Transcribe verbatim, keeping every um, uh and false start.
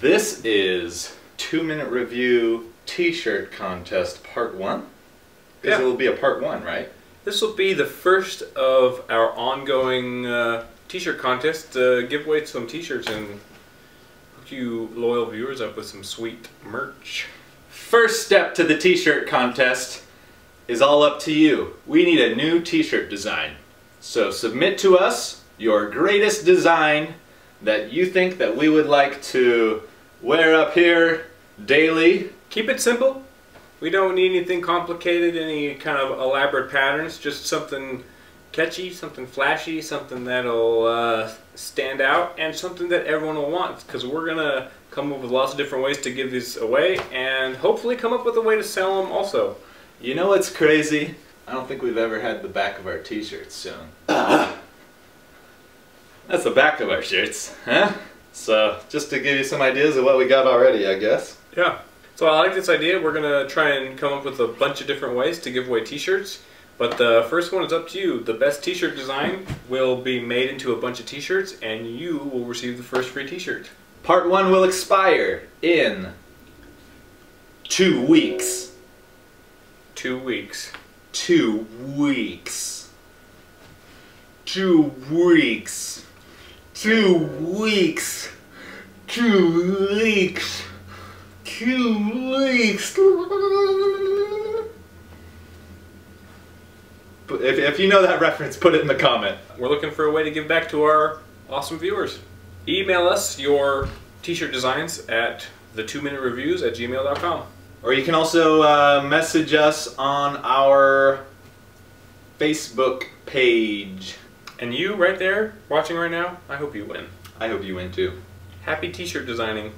This is two-minute review t-shirt contest part one. Because yeah. It will be a part one, right? This will be the first of our ongoing uh, t-shirt contest to uh, give away some t-shirts and hook you loyal viewers up with some sweet merch. First step to the t-shirt contest is all up to you. We need a new t-shirt design. So submit to us your greatest design that you think that we would like to wear up here daily. Keep it simple. We don't need anything complicated, any kind of elaborate patterns, just something catchy, something flashy, something that'll uh, stand out, and something that everyone will want, because we're going to come up with lots of different ways to give these away, and hopefully come up with a way to sell them also. You know what's crazy? I don't think we've ever had the back of our t-shirts sewn. That's the back of our shirts, huh? So, just to give you some ideas of what we got already, I guess. Yeah. So I like this idea. We're going to try and come up with a bunch of different ways to give away t-shirts. But the first one is up to you. The best t-shirt design will be made into a bunch of t-shirts, and you will receive the first free t-shirt. Part one will expire in two weeks. Two weeks. Two weeks. Two weeks. Two weeks, two weeks, two weeks. If, if you know that reference, put it in the comment. We're looking for a way to give back to our awesome viewers. Email us your t-shirt designs at the two minute reviews at gmail dot com. Or you can also uh, message us on our Facebook page. And you right there, watching right now, I hope you win. I hope you win too. Happy t-shirt designing.